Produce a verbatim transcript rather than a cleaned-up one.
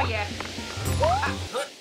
Oh yeah. Ah,